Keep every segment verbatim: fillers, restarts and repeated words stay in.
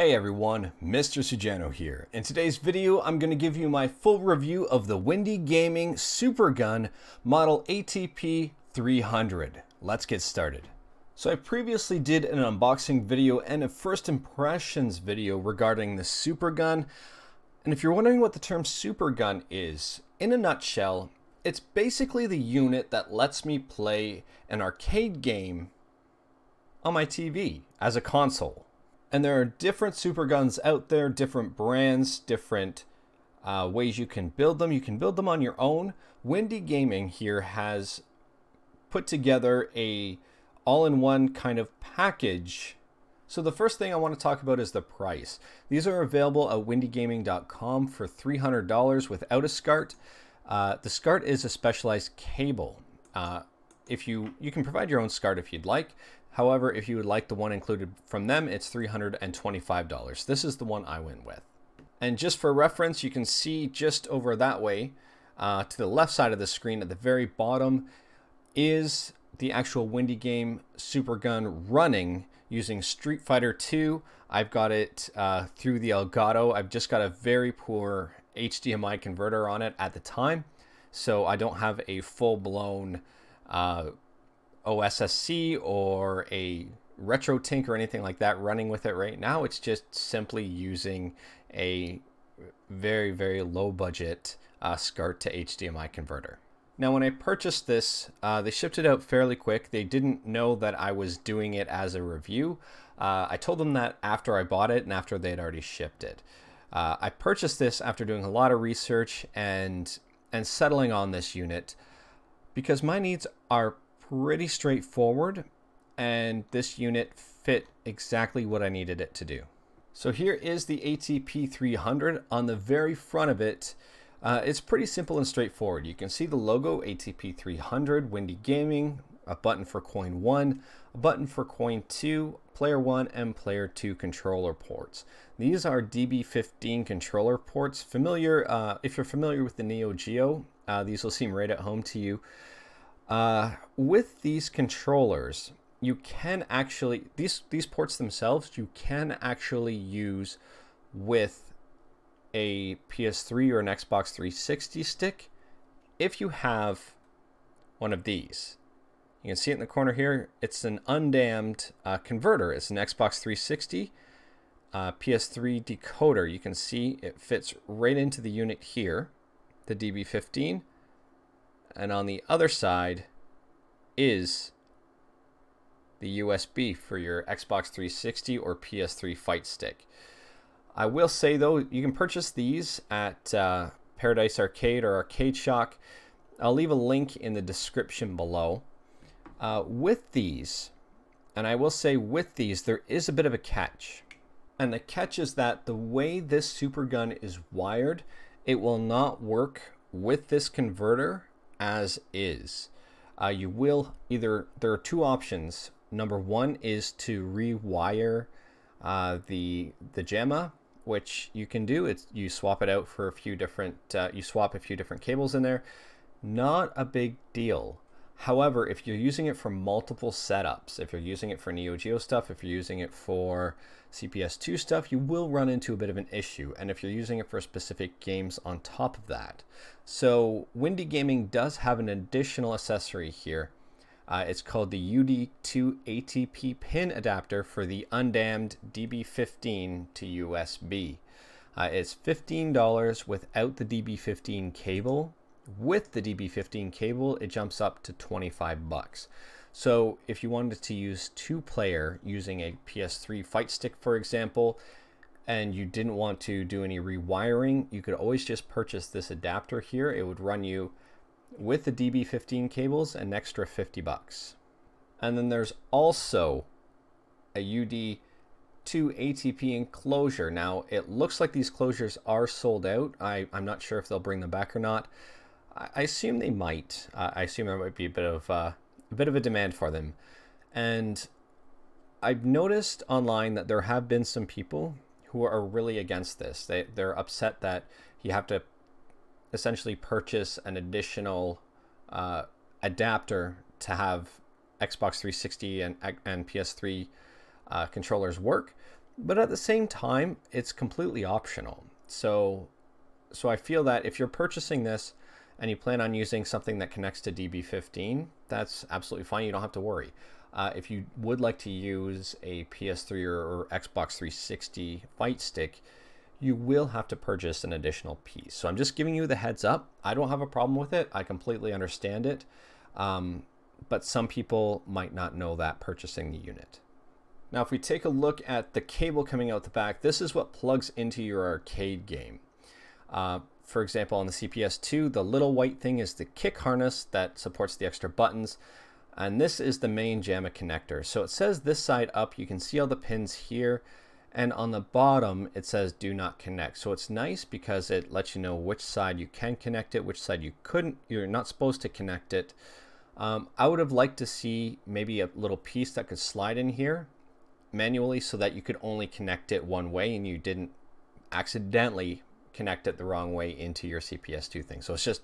Hey everyone, Mister Sujano here. In today's video, I'm going to give you my full review of the Windy Gaming Super Gun model A T P three hundred. Let's get started. So I previously did an unboxing video and a first impressions video regarding the Super Gun. And if you're wondering what the term Super Gun is, in a nutshell, it's basically the unit that lets me play an arcade game on my T V as a console. And there are different super guns out there, different brands, different uh, ways you can build them. You can build them on your own. Windy Gaming here has put together a all-in-one kind of package. So the first thing I want to talk about is the price. These are available at windy gaming dot com for three hundred dollars without a SCART. Uh, the SCART is a specialized cable. Uh, if you, you can provide your own SCART if you'd like. However, if you would like the one included from them, it's three hundred twenty-five dollars. This is the one I went with. And just for reference, you can see just over that way, uh, to the left side of the screen at the very bottom, is the actual Windy Game Super Gun running using Street Fighter two. I've got it uh, through the Elgato. I've just got a very poor H D M I converter on it at the time, so I don't have a full-blown uh, O S S C or a retro tink or anything like that running with it right now. It's just simply using a very, very low budget uh, SCART to H D M I converter. Now, when I purchased this, uh, they shipped it out fairly quick. They didn't know that I was doing it as a review. Uh, I told them that after I bought it and after they had already shipped it. Uh, I purchased this after doing a lot of research and, and settling on this unit because my needs are pretty straightforward, and this unit fit exactly what I needed it to do. So here is the A T P three hundred. On the very front of it, uh, it's pretty simple and straightforward. You can see the logo A T P three hundred, Windy Gaming, a button for coin one, a button for coin two, player one, and player two controller ports. These are D B fifteen controller ports. Familiar, uh, if you're familiar with the Neo Geo, uh, these will seem right at home to you. Uh, with these controllers, you can actually, these, these ports themselves, you can actually use with a P S three or an Xbox three sixty stick if you have one of these. You can see it in the corner here. It's an Undamned uh, converter. It's an Xbox three sixty uh, P S three decoder. You can see it fits right into the unit here, the D B fifteen. And on the other side is the U S B for your Xbox three sixty or P S three fight stick. I will say though, you can purchase these at uh, Paradise Arcade or Arcade Shock. I'll leave a link in the description below. Uh, with these, and I will say with these, there is a bit of a catch. And the catch is that the way this Super Gun is wired, it will not work with this converter as is. Uh, you will either, there are two options. Number one is to rewire uh, the the JAMMA, which you can do. It's, you swap it out for a few different, uh, you swap a few different cables in there. Not a big deal. However, if you're using it for multiple setups, if you're using it for Neo Geo stuff, if you're using it for C P S two stuff, you will run into a bit of an issue, and if you're using it for specific games on top of that. So Windy Gaming does have an additional accessory here. Uh, it's called the U D two A T P pin adapter for the Undamned D B fifteen to U S B. Uh, it's fifteen dollars without the D B fifteen cable. With the D B fifteen cable, it jumps up to twenty-five bucks. So if you wanted to use two player using a P S three fight stick, for example, and you didn't want to do any rewiring, you could always just purchase this adapter here. It would run you with the D B fifteen cables an extra fifty bucks. And then there's also a U D two A T P enclosure. Now it looks like these closures are sold out. I, I'm not sure if they'll bring them back or not. I assume they might. Uh, I assume there might be a bit of uh, a bit of a demand for them, and I've noticed online that there have been some people who are really against this. They they're upset that you have to essentially purchase an additional uh, adapter to have Xbox three sixty and and P S three uh, controllers work. But at the same time, it's completely optional. So, so I feel that if you're purchasing this and you plan on using something that connects to D B fifteen, that's absolutely fine. You don't have to worry. Uh, if you would like to use a P S three or, or Xbox three sixty fight stick, you will have to purchase an additional piece. So I'm just giving you the heads up. I don't have a problem with it. I completely understand it. Um, but some people might not know that purchasing the unit. Now, if we take a look at the cable coming out the back, this is what plugs into your arcade game. Uh, for example, on the C P S two, the little white thing is the kick harness that supports the extra buttons. And this is the main JAMMA connector. So it says this side up, you can see all the pins here. And on the bottom, it says do not connect. So it's nice because it lets you know which side you can connect it, which side you couldn't, you're not supposed to connect it. Um, I would have liked to see maybe a little piece that could slide in here manually so that you could only connect it one way and you didn't accidentally connect it the wrong way into your C P S two thing. So it's just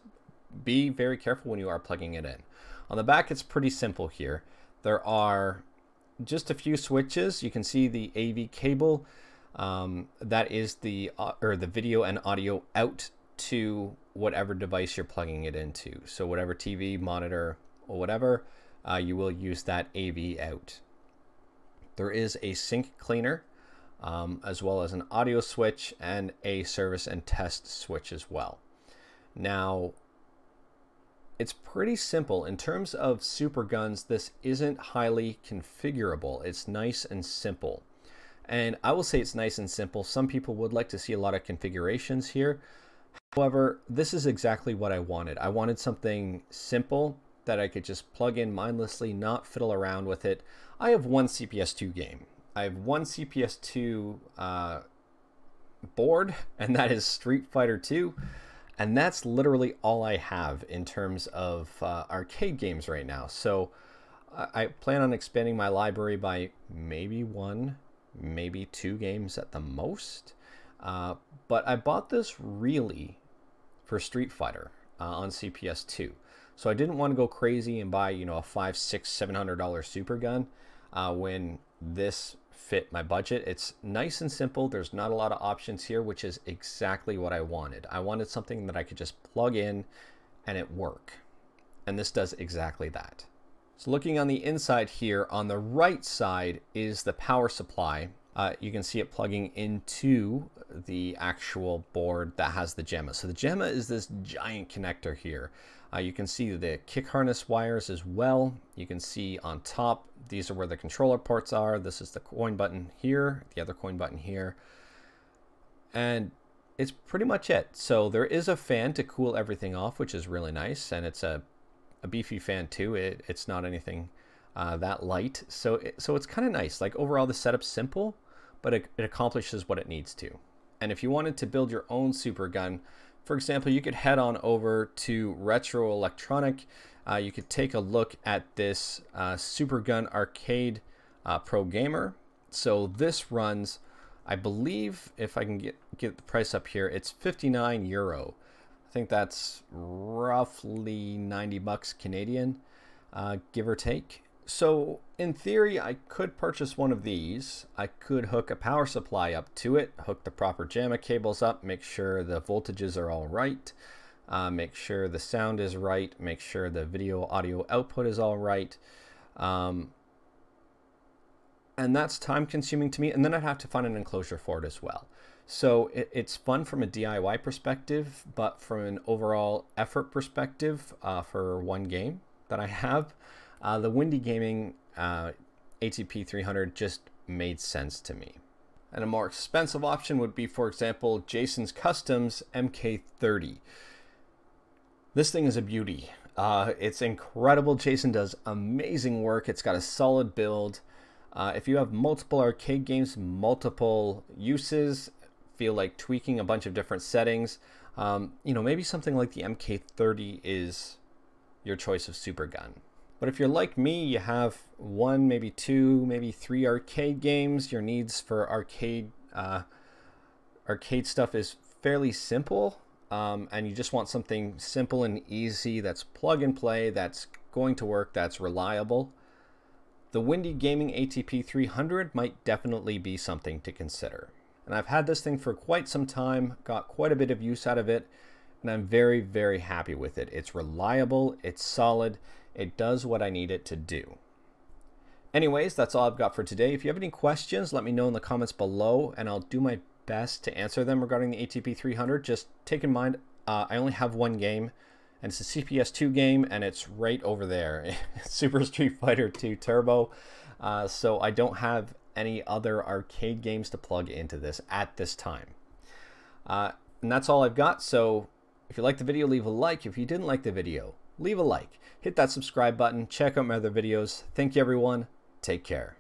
be very careful when you are plugging it in. On the back, it's pretty simple here. There are just a few switches. You can see the A V cable. Um, that is the uh, or the video and audio out to whatever device you're plugging it into. So whatever T V, monitor, or whatever, uh, you will use that A V out. There is a sync cleaner, um, as well as an audio switch and a service and test switch as well. Now, it's pretty simple. In terms of super guns, this isn't highly configurable. It's nice and simple. And I will say it's nice and simple. Some people would like to see a lot of configurations here. However, this is exactly what I wanted. I wanted something simple that I could just plug in mindlessly, not fiddle around with it. I have one C P S two game. I have one C P S two uh, board, and that is Street Fighter two. And that's literally all I have in terms of uh, arcade games right now. So I plan on expanding my library by maybe one, maybe two games at the most. Uh, but I bought this really for Street Fighter uh, on C P S two. So I didn't want to go crazy and buy, you know, a five, six, seven hundred dollar super gun uh, when this fit my budget. It's nice and simple. There's not a lot of options here, which is exactly what I wanted. I wanted something that I could just plug in and it work. And this does exactly that. So looking on the inside here, on the right side is the power supply. Uh, you can see it plugging into the actual board that has the JAMMA. So the JAMMA is this giant connector here. Uh, you can see the kick harness wires as well. You can see on top, these are where the controller ports are. This is the coin button here, the other coin button here. And it's pretty much it. So there is a fan to cool everything off, which is really nice. And it's a, a beefy fan too. It, it's not anything uh, that light. So, it, so it's kind of nice. Like overall, the setup's simple, but it, it accomplishes what it needs to. And if you wanted to build your own super gun, for example, you could head on over to Retro Electronic. Uh, you could take a look at this uh, Super Gun Arcade uh, Pro Gamer. So this runs, I believe, if I can get, get the price up here, it's fifty-nine euro. I think that's roughly ninety bucks Canadian, uh, give or take. So in theory, I could purchase one of these. I could hook a power supply up to it, hook the proper JAMMA cables up, make sure the voltages are all right, uh, make sure the sound is right, make sure the video audio output is all right. Um, and that's time consuming to me. And then I'd have to find an enclosure for it as well. So it, it's fun from a D I Y perspective, but from an overall effort perspective uh, for one game that I have, Uh, the Windy Gaming uh, A T P three hundred just made sense to me. And a more expensive option would be, for example, Jason's Customs M K thirty. This thing is a beauty. Uh, it's incredible. Jason does amazing work. It's got a solid build. Uh, if you have multiple arcade games, multiple uses, feel like tweaking a bunch of different settings, um, you know, maybe something like the M K thirty is your choice of super gun. But if you're like me, you have one, maybe two, maybe three arcade games. Your needs for arcade uh, arcade stuff is fairly simple, um, and you just want something simple and easy that's plug and play, that's going to work, that's reliable. the Windy Gaming A T P three hundred might definitely be something to consider. And I've had this thing for quite some time, got quite a bit of use out of it, and I'm very, very happy with it. It's reliable, it's solid, it does what I need it to do. Anyways, that's all I've got for today. If you have any questions, let me know in the comments below, and I'll do my best to answer them regarding the A T P three hundred. Just take in mind, uh, I only have one game, and it's a C P S two game, and it's right over there. Super Street Fighter two Turbo. Uh, so I don't have any other arcade games to plug into this at this time. Uh, and that's all I've got. So if you liked the video, leave a like. If you didn't like the video, leave a like. Hit that subscribe button. Check out my other videos. Thank you, everyone. Take care.